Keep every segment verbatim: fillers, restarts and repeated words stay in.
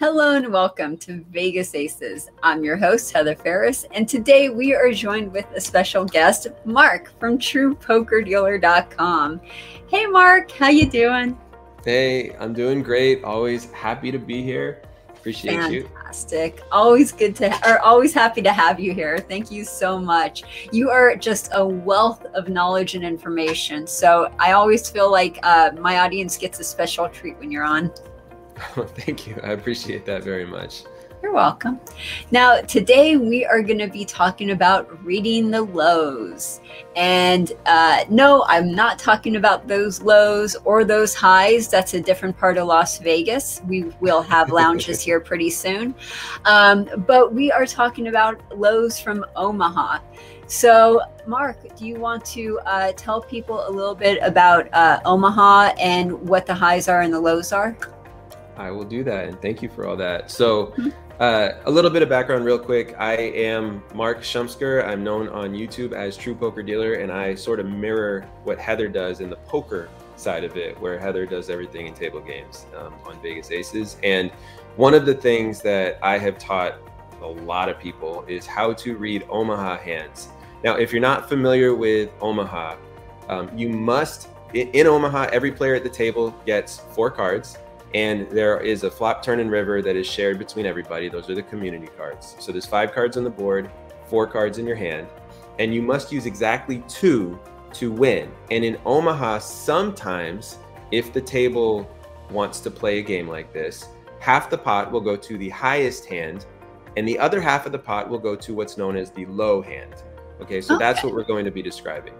Hello and welcome to Vegas Aces. I'm your host, Heather Ferris, and today we are joined with a special guest, Marc from True Poker Dealer dot com. Hey Marc, how you doing? Hey, I'm doing great. Always happy to be here. Appreciate Fantastic. you. Fantastic. Always good to, or always happy to have you here. Thank you so much. You are just a wealth of knowledge and information. So I always feel like uh, my audience gets a special treat when you're on. Oh, thank you. I appreciate that very much. You're welcome. Now, today we are going to be talking about reading the lows. And uh, no, I'm not talking about those lows or those highs. That's a different part of Las Vegas. We will have lounges here pretty soon. Um, but we are talking about lows from Omaha. So, Marc, do you want to uh, tell people a little bit about uh, Omaha and what the highs are and the lows are? I will do that, and thank you for all that. So uh, a little bit of background real quick. I am Marc Shumsker. I'm known on YouTube as True Poker Dealer, and I sort of mirror what Heather does in the poker side of it, where Heather does everything in table games um, on Vegas Aces. And one of the things that I have taught a lot of people is how to read Omaha hands. Now, if you're not familiar with Omaha, um, you must, in, in Omaha, every player at the table gets four cards. And there is a flop, turn, and river that is shared between everybody. Those are the community cards. So there's five cards on the board, four cards in your hand, and you must use exactly two to win. And in Omaha, sometimes if the table wants to play a game like this, half the pot will go to the highest hand, and the other half of the pot will go to what's known as the low hand. Okay, so okay. That's what we're going to be describing.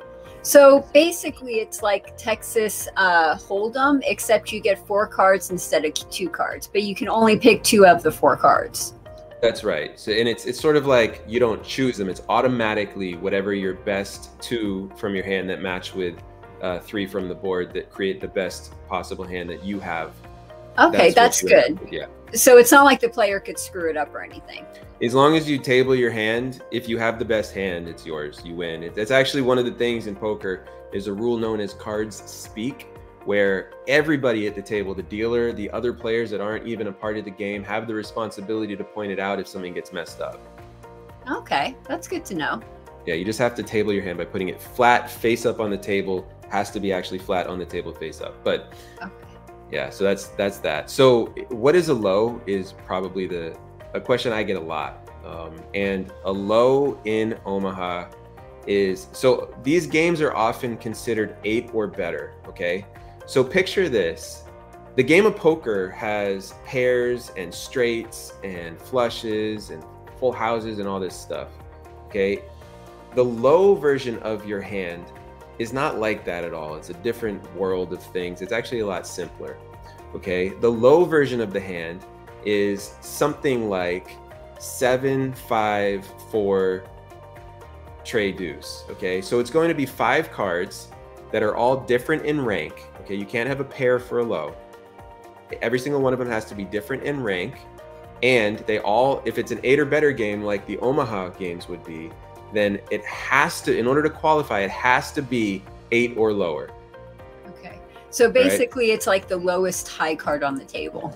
So basically it's like Texas uh, Hold'em, except you get four cards instead of two cards, but you can only pick two of the four cards. That's right. So, and it's, it's sort of like you don't choose them. It's automatically whatever your best two from your hand that match with uh, three from the board that create the best possible hand that you have. Okay, that's, that's good. Yeah. So it's not like the player could screw it up or anything. As long as you table your hand, if you have the best hand, it's yours, you win. It, that's actually one of the things in poker is a rule known as Card Speak, where everybody at the table, the dealer, the other players that aren't even a part of the game, have the responsibility to point it out if something gets messed up. Okay, that's good to know. Yeah, you just have to table your hand by putting it flat, face up on the table. Has to be actually flat on the table, face up. But. Okay. Yeah, so that's that's that. So what is a low is probably the a question I get a lot. Um, and a low in Omaha is, so these games are often considered eight or better, okay? So picture this, the game of poker has pairs and straights and flushes and full houses and all this stuff, okay? The low version of your hand is not like that at all. It's a different world of things. It's actually a lot simpler, okay? The low version of the hand is something like seven, five, four, tray deuce, okay? So it's going to be five cards that are all different in rank, okay? You can't have a pair for a low. Every single one of them has to be different in rank, and they all, if it's an eight or better game like the Omaha games would be, then it has to, in order to qualify, it has to be eight or lower. Okay. So basically, right? It's like the lowest high card on the table.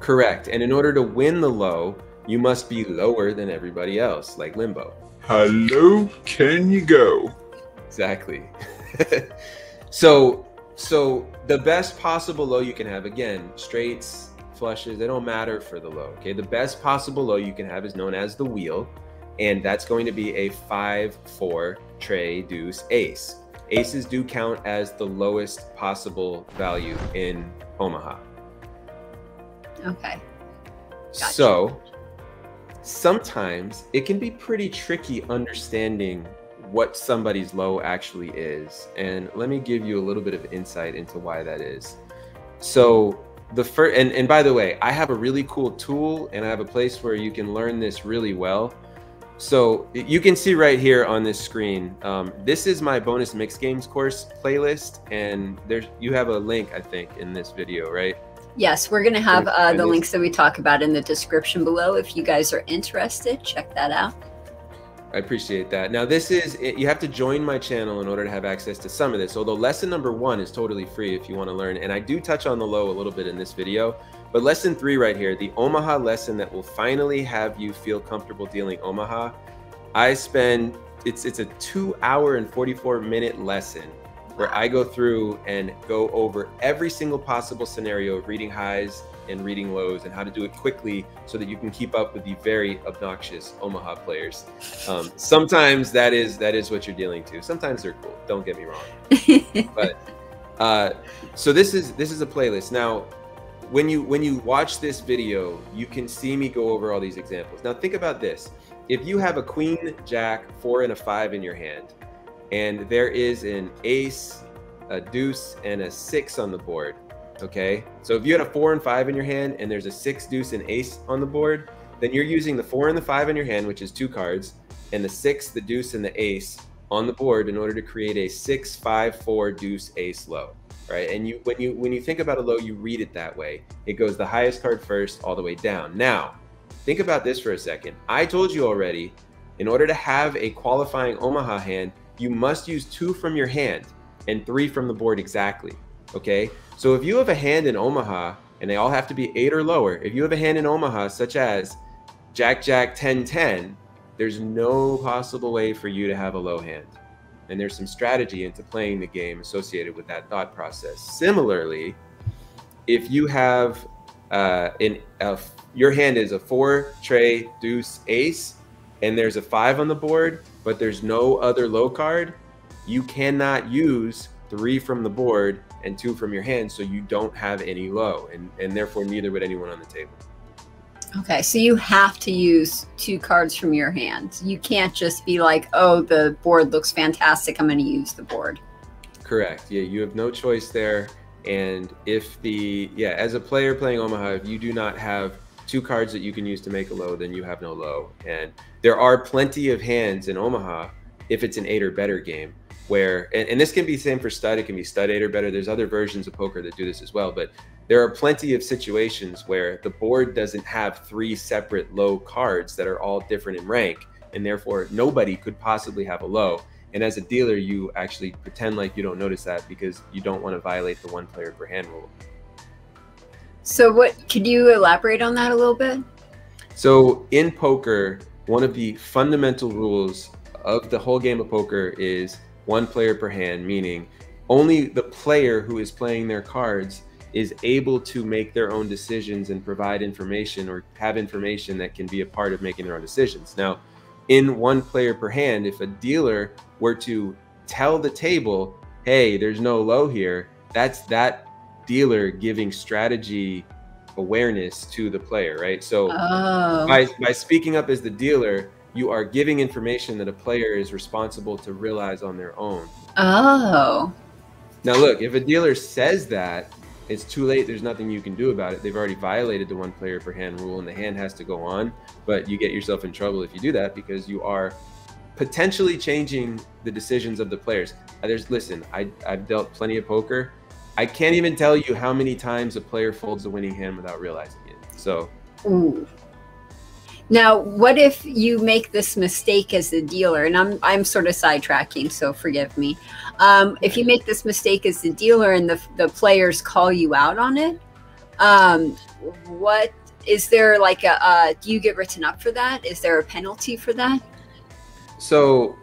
Correct. And in order to win the low, you must be lower than everybody else, like limbo. How low can you go? Exactly. so, so the best possible low you can have, again, straights, flushes, they don't matter for the low. Okay. The best possible low you can have is known as the wheel. And that's going to be a five four tray deuce ace. Aces do count as the lowest possible value in Omaha. Okay. Gotcha. So sometimes it can be pretty tricky understanding what somebody's low actually is. And let me give you a little bit of insight into why that is. So the first, and, and by the way, I have a really cool tool and I have a place where you can learn this really well. So you can see right here on this screen, um, this is my bonus mixed games course playlist, and there's you have a link, I think, in this video, right? Yes, we're going to have uh, the links that we talk about in the description below. If you guys are interested, check that out. I appreciate that. Now this is, you have to join my channel in order to have access to some of this, although lesson number one is totally free if you want to learn. And I do touch on the low a little bit in this video, but lesson three right here, the Omaha lesson that will finally have you feel comfortable dealing Omaha. I spend, it's, it's a two hour and forty-four minute lesson where I go through and go over every single possible scenario of reading highs and reading lows and how to do it quickly so that you can keep up with the very obnoxious Omaha players. Um, sometimes that is that is what you're dealing to. Sometimes they're cool, don't get me wrong. But uh, so this is this is a playlist. Now, when you when you watch this video, you can see me go over all these examples. Now think about this. If you have a queen, jack, four, and a five in your hand, and there is an ace, a deuce, and a six on the board, okay? So if you had a four and five in your hand and there's a six, deuce, and ace on the board, then you're using the four and the five in your hand, which is two cards, and the six, the deuce, and the ace on the board in order to create a six, five, four, deuce, ace, low, right? And you, when you, when you think about a low, you read it that way. It goes the highest card first all the way down. Now, think about this for a second. I told you already, in order to have a qualifying Omaha hand, you must use two from your hand and three from the board exactly, okay? So if you have a hand in Omaha, and they all have to be eight or lower, if you have a hand in Omaha such as jack, jack, ten, ten, there's no possible way for you to have a low hand. And there's some strategy into playing the game associated with that thought process. Similarly, if you have, uh, in a, your hand is a four, tray, deuce, ace, and there's a five on the board, but there's no other low card, you cannot use three from the board and two from your hand, so you don't have any low, and, and therefore neither would anyone on the table. Okay, so you have to use two cards from your hand. You can't just be like, oh, the board looks fantastic, I'm gonna use the board. Correct, yeah, you have no choice there. And if the, yeah, as a player playing Omaha, if you do not have two cards that you can use to make a low, then you have no low. And there are plenty of hands in Omaha, if it's an eight or better game, where, and, and this can be the same for stud, it can be stud eight or better, there's other versions of poker that do this as well, but there are plenty of situations where the board doesn't have three separate low cards that are all different in rank, and therefore nobody could possibly have a low. And as a dealer, you actually pretend like you don't notice that because you don't want to violate the one player per hand rule. So what, could you elaborate on that a little bit? So in poker, one of the fundamental rules of the whole game of poker is one player per hand, meaning only the player who is playing their cards is able to make their own decisions and provide information or have information that can be a part of making their own decisions. Now, in one player per hand, if a dealer were to tell the table, hey, there's no low here, that's that dealer giving strategy awareness to the player, right? So oh. by, by speaking up as the dealer, you are giving information that a player is responsible to realize on their own. Oh. Now look, if a dealer says that, it's too late, there's nothing you can do about it. They've already violated the one player per hand rule and the hand has to go on, but you get yourself in trouble if you do that because you are potentially changing the decisions of the players. There's, listen, I, I've dealt plenty of poker. I can't even tell you how many times a player folds a winning hand without realizing it. So. Ooh. Now, what if you make this mistake as the dealer? And I'm, I'm sort of sidetracking, so forgive me. Um, if you make this mistake as the dealer and the, the players call you out on it, um, what is there like a, uh, do you get written up for that? Is there a penalty for that? So,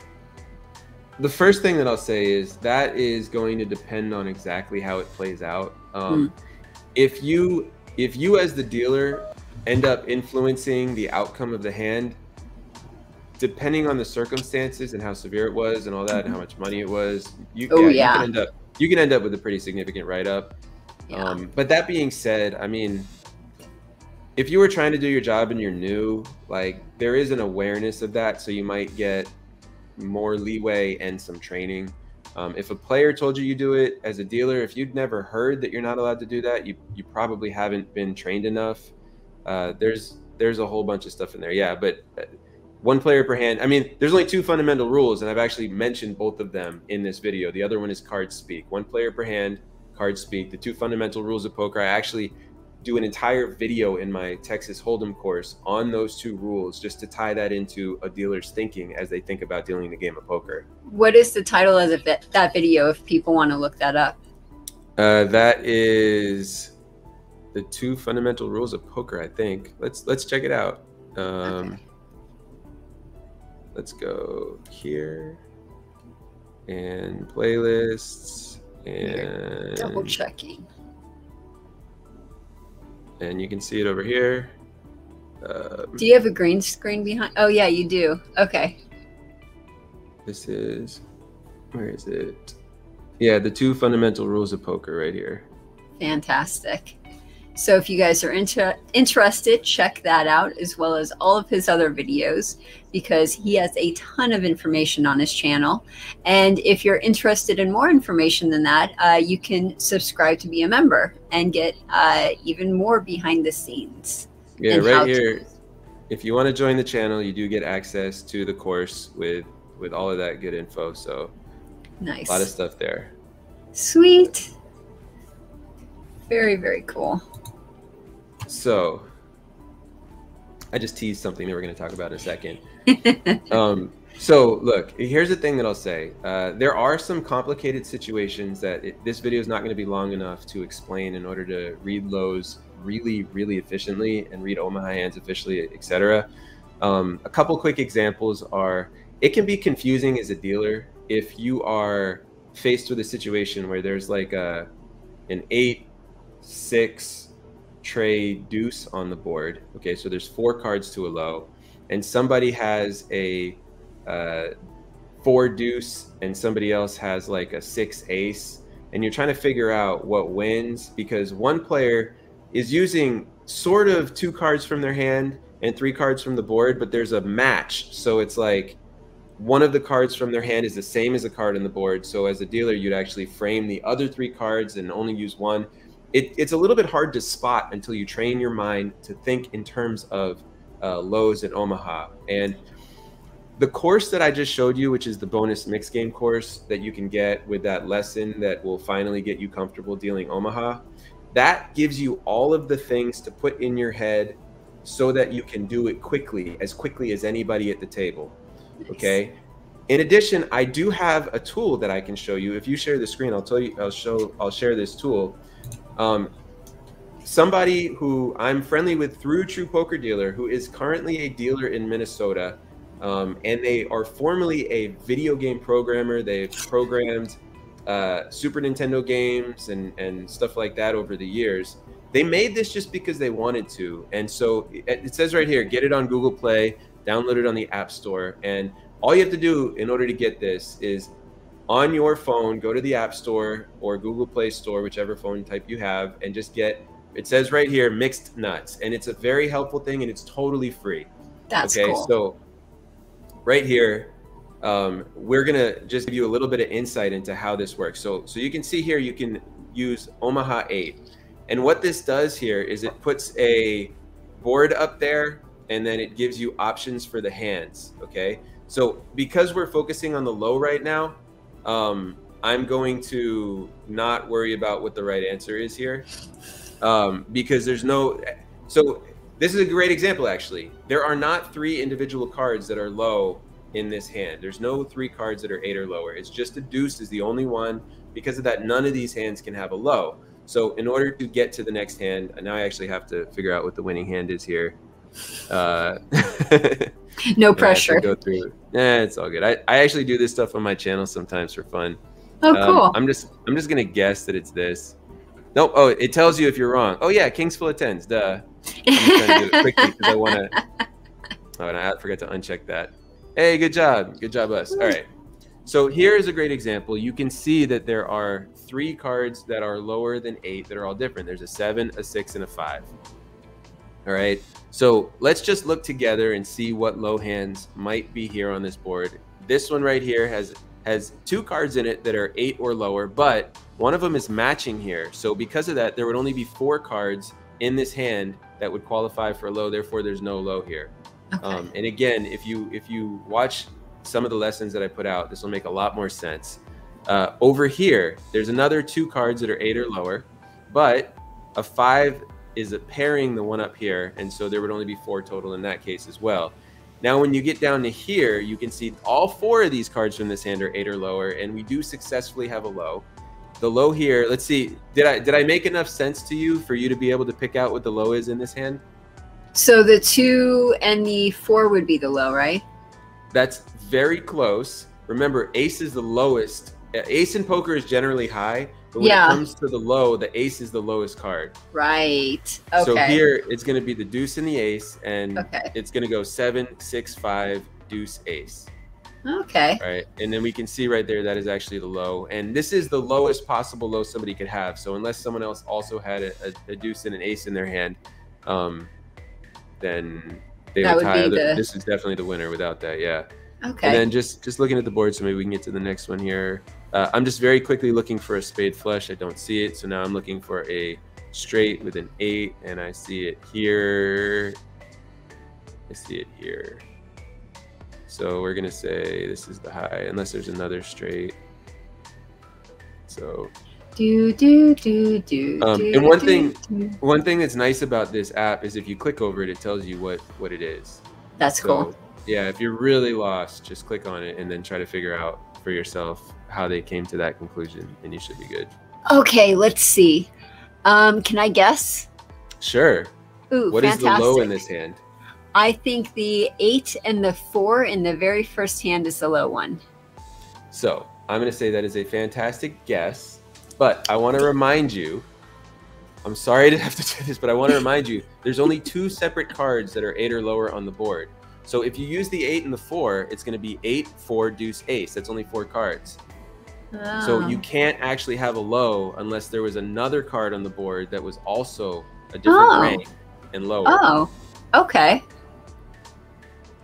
the first thing that I'll say is that is going to depend on exactly how it plays out. Um, mm. If you, if you as the dealer end up influencing the outcome of the hand, depending on the circumstances and how severe it was and all that, mm-hmm. and how much money it was, you, oh, yeah, yeah. you can end up, you can end up with a pretty significant write-up. Yeah. Um, but that being said, I mean, if you were trying to do your job and you're new, like there is an awareness of that, so you might get more leeway and some training. Um, if a player told you you do it as a dealer, if you'd never heard that you're not allowed to do that, you you probably haven't been trained enough. Uh, there's there's a whole bunch of stuff in there. Yeah, but one player per hand. I mean, there's only two fundamental rules, and I've actually mentioned both of them in this video. The other one is card speak. One player per hand, card speak. The two fundamental rules of poker. I actually do an entire video in my Texas Hold'em course on those two rules, just to tie that into a dealer's thinking as they think about dealing the game of poker. What is the title of the, that video if people want to look that up? Uh, that is the two fundamental rules of poker, I think. Let's let's check it out. Um, okay. Let's go here and playlists and You're double checking. And you can see it over here. Um, do you have a green screen behind? Oh yeah, you do. Okay. This is, where is it? Yeah, the two fundamental rules of poker right here. Fantastic. So if you guys are inter interested, check that out, as well as all of his other videos, because he has a ton of information on his channel. And if you're interested in more information than that, uh, you can subscribe to be a member and get uh, even more behind the scenes. Yeah, right here. If you want to join the channel, you do get access to the course with, with all of that good info. So nice. A lot of stuff there. Sweet. Very, very cool. So I just teased something that we're going to talk about in a second. um, so look, here's the thing that I'll say. Uh, there are some complicated situations that it, this video is not going to be long enough to explain in order to read lows really, really efficiently and read Omaha hands officially, et cetera. Um, a couple quick examples are, it can be confusing as a dealer if you are faced with a situation where there's like a, an eight, six, trade deuce on the board. Okay, so there's four cards to a low, and somebody has a uh, four deuce and somebody else has like a six ace, and you're trying to figure out what wins, because one player is using sort of two cards from their hand and three cards from the board, but there's a match. So it's like one of the cards from their hand is the same as a card on the board. So as a dealer, you'd actually frame the other three cards and only use one. It, it's a little bit hard to spot until you train your mind to think in terms of uh, lows and Omaha. And the course that I just showed you, which is the bonus mixed game course that you can get with that lesson that will finally get you comfortable dealing Omaha, that gives you all of the things to put in your head so that you can do it quickly, as quickly as anybody at the table. Okay. Nice. In addition, I do have a tool that I can show you. If you share the screen, I'll tell you. I'll show. I'll share this tool. Um, somebody who I'm friendly with through True Poker Dealer, who is currently a dealer in Minnesota, um, and they are formerly a video game programmer. They've programmed uh, Super Nintendo games and, and stuff like that over the years. They made this just because they wanted to. And so it, it says right here, get it on Google Play, download it on the App Store. And all you have to do in order to get this is, on your phone, go to the App Store or Google Play Store, whichever phone type you have, and just get, it says right here, Mixed Nuts. And it's a very helpful thing, and it's totally free. That's okay, cool. So right here, um, we're going to just give you a little bit of insight into how this works. So, so you can see here, you can use Omaha eight. And what this does here is it puts a board up there, and then it gives you options for the hands. Okay. So because we're focusing on the low right now, Um, I'm going to not worry about what the right answer is here, um, because there's no, so this is a great example. Actually, there are not three individual cards that are low in this hand. There's no three cards that are eight or lower. It's just a deuce is the only one. Because of that, none of these hands can have a low. So in order to get to the next hand, and now I actually have to figure out what the winning hand is here. Uh, no pressure. Go through. Eh, it's all good. I, I actually do this stuff on my channel sometimes for fun. Oh, um, cool. I'm just I'm just gonna guess that it's this. Nope. Oh, it tells you if you're wrong. Oh yeah, kings full of tens. Duh. I'm just trying to do it quickly because I wanna. Oh, and I forgot to uncheck that. Hey, good job. Good job, us. All right. So here is a great example. You can see that there are three cards that are lower than eight that are all different. There's a seven, a six, and a five. All right. So let's just look together and see what low hands might be here on this board. This one right here has has two cards in it that are eight or lower, but one of them is matching here. So because of that, there would only be four cards in this hand that would qualify for a low. Therefore, there's no low here. Okay. Um, and again, if you if you watch some of the lessons that I put out, this will make a lot more sense. Uh, over here, there's another two cards that are eight or lower, but a five is a pairing the one up here, and so there would only be four total in that case as well. Now when you get down to here, you can see all four of these cards from this hand are eight or lower, and we do successfully have a low. The low here, let's see, did I did I make enough sense to you for you to be able to pick out what the low is in this hand? So the two and the four would be the low, right? That's very close. Remember, ace is the lowest. Ace in poker is generally high, but when yeah. it comes to the low, the ace is the lowest card. Right. Okay. So here it's going to be the deuce and the ace, and okay. it's going to go seven, six, five, deuce, ace. Okay. All right. And then we can see right there that is actually the low, and this is the lowest possible low somebody could have. So unless someone else also had a, a, a deuce and an ace in their hand, um, then they that would tie. Would be the... This is definitely the winner without that. Yeah. Okay. And then just just looking at the board, so maybe we can get to the next one here. Uh, I'm just very quickly looking for a spade flush. I don't see it. So now I'm looking for a straight with an eight, and I see it here. I see it here. So we're going to say this is the high, unless there's another straight. So. Do, do, do, do, um, do, and one do, thing, do. one thing that's nice about this app is if you click over it, it tells you what, what it is. That's so, cool. Yeah. If you're really lost, just click on it and then try to figure out for yourself how they came to that conclusion, and you should be good. Okay, let's see. Um, can I guess? Sure. Ooh, what fantastic. Is the low in this hand? I think the eight and the four in the very first hand is the low one. So I'm going to say that is a fantastic guess, but I want to remind you, I'm sorry to have to do this, but I want to remind you, there's only two separate cards that are eight or lower on the board. So if you use the eight and the four, it's going to be eight, four, deuce, ace. That's only four cards. Oh. So you can't actually have a low unless there was another card on the board that was also a different oh. rank and lower. Oh, okay.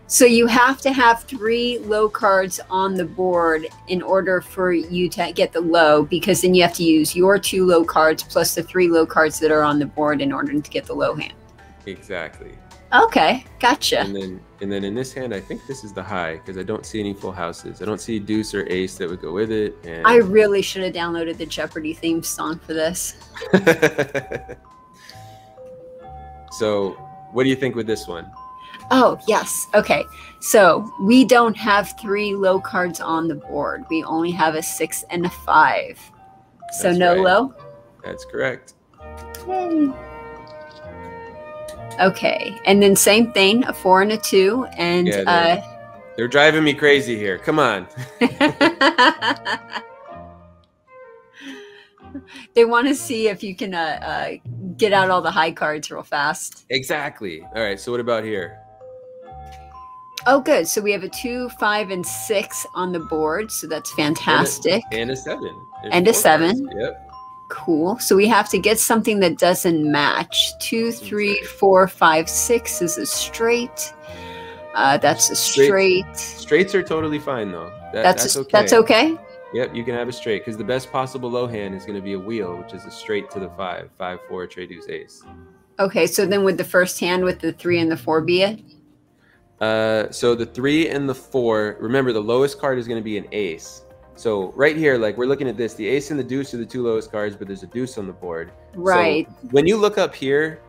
So you have to have three low cards on the board in order for you to get the low, because then you have to use your two low cards plus the three low cards that are on the board in order to get the low hand. Exactly. Okay, gotcha. And then, and then in this hand, I think this is the high, because I don't see any full houses. I don't see a deuce or ace that would go with it. And... I really should have downloaded the Jeopardy theme song for this. So what do you think with this one? Oh, yes. Okay. So we don't have three low cards on the board. We only have a six and a five. So That's no right. low? That's correct. Yay. Okay, and then same thing, a four and a two, and yeah, they're, uh, they're driving me crazy here. Come on. They want to see if you can uh, uh, get out all the high cards real fast. Exactly. All right, so what about here? Oh, good. So we have a two, five, and six on the board, so that's fantastic. And a, and a seven. There's and a seven. Cards. Yep. Cool. So we have to get something that doesn't match. Two, three, four, five, six is a straight. Uh, that's a straight. Straight. Straights are totally fine, though. That, that's that's a, okay. That's okay. Yep, you can have a straight, because the best possible low hand is going to be a wheel, which is a straight to the five, five, four, trade deuce, ace. Okay, so then would the first hand with the three and the four be it? Uh, so the three and the four. Remember, the lowest card is going to be an ace. So right here, like we're looking at this, the ace and the deuce are the two lowest cards, but there's a deuce on the board. Right. So when you look up here,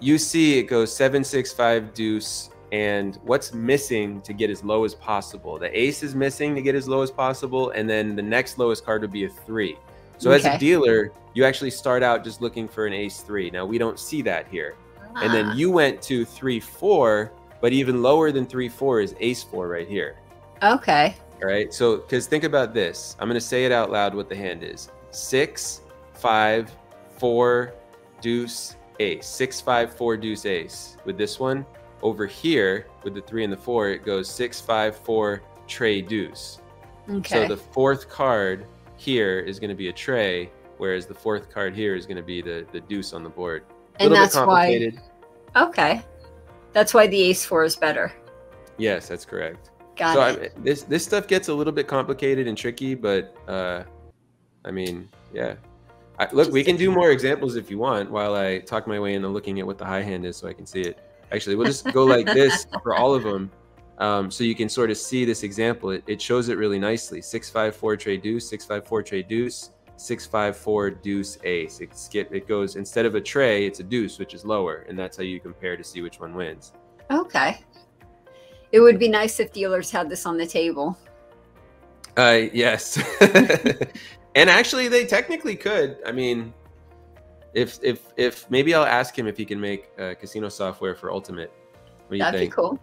you see it goes seven, six, five, deuce, and what's missing to get as low as possible? The ace is missing to get as low as possible, and then the next lowest card would be a three. So okay. as a dealer, you actually start out just looking for an ace three. Now we don't see that here. Ah. And then you went to three, four, but even lower than three, four is ace four right here. Okay. All right, so because think about this. I'm going to say it out loud what the hand is. Six, five, four, deuce, ace. Six, five, four, deuce, ace. With this one over here, with the three and the four, it goes six, five, four, tray, deuce. Okay. So the fourth card here is going to be a tray, whereas the fourth card here is going to be the, the deuce on the board. A and little that's bit complicated. Why. Okay. That's why the ace four is better. Yes, that's correct. Got so it. I, this this stuff gets a little bit complicated and tricky, but uh, I mean, yeah. I, look, Just we can do more examples if you want while I talk my way into looking at what the high hand is so I can see it. Actually, we'll just go like this for all of them um, so you can sort of see this example. It, it shows it really nicely. six five four trade deuce, six five four trade deuce, six, five, four, deuce, ace. It, skip, it goes, instead of a tray, it's a deuce, which is lower. And that's how you compare to see which one wins. Okay. It would be nice if dealers had this on the table. Uh, yes. And actually they technically could. I mean, if, if, if maybe I'll ask him if he can make uh, casino software for Ultimate. What do you That'd think? Be cool.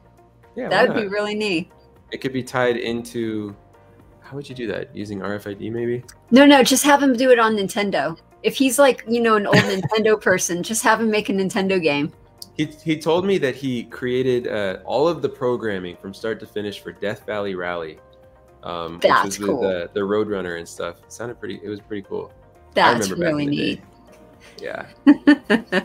Yeah, that would be really neat. It could be tied into, how would you do that? Using R F I D maybe? No, no, just have him do it on Nintendo. If he's like, you know, an old Nintendo person, just have him make a Nintendo game. He, he told me that he created uh, all of the programming from start to finish for Death Valley Rally. Um, That's which was with, cool. Uh, the Roadrunner and stuff. It sounded pretty, it was pretty cool. That's really neat. Yeah.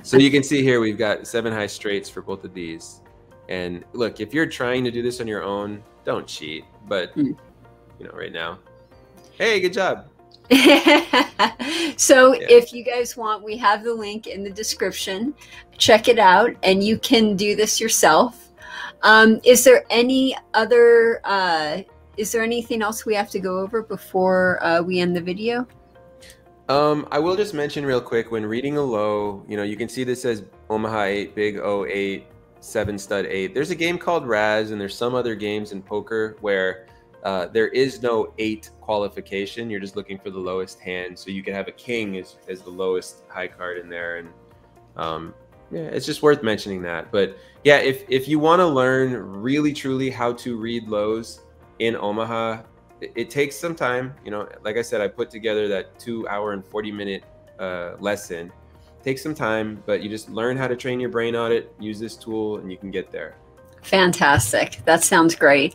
So you can see here, we've got seven high straights for both of these. And look, if you're trying to do this on your own, don't cheat. But, mm. you know, right now, hey, good job. So yeah. If you guys want, we have the link in the description. Check it out, and you can do this yourself. Um, is there any other, uh, is there anything else we have to go over before uh, we end the video? Um, I will just mention real quick, when reading a low, you know, you can see this says Omaha eight, big O eight, seven stud eight. There's a game called Razz, and there's some other games in poker where uh, there is no eight qualification. You're just looking for the lowest hand. So you can have a king as, as the lowest high card in there. And um, yeah, it's just worth mentioning that. But yeah, if, if you want to learn really, truly how to read lows in Omaha, it, it takes some time. You know, like I said, I put together that two hour and forty minute uh, lesson. Take some time, but you just learn how to train your brain on it, use this tool, and you can get there. Fantastic. That sounds great.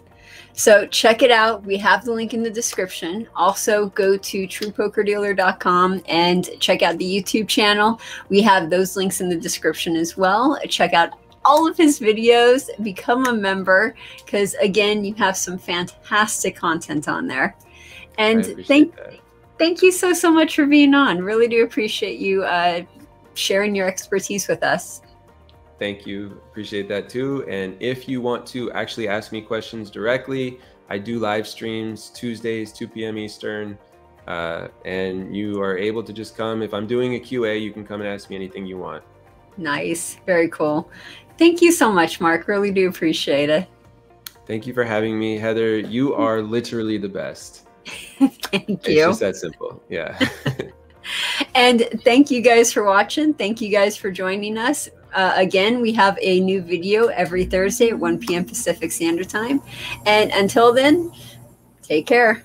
So check it out. We have the link in the description. Also go to True Poker Dealer dot com and check out the YouTube channel. We have those links in the description as well. Check out all of his videos. Become a member because, again, you have some fantastic content on there. And thank, thank you so, so much for being on. Really do appreciate you uh, sharing your expertise with us. Thank you. Appreciate that too. And if you want to actually ask me questions directly, I do live streams Tuesdays, two P M Eastern. Uh, and you are able to just come. If I'm doing a Q A, you can come and ask me anything you want. Nice. Very cool. Thank you so much, Marc. Really do appreciate it. Thank you for having me, Heather. You are literally the best. Thank you. It's just that simple. Yeah. And thank you guys for watching. Thank you guys for joining us. Uh, again, we have a new video every Thursday at one P M Pacific Standard Time. And until then, take care.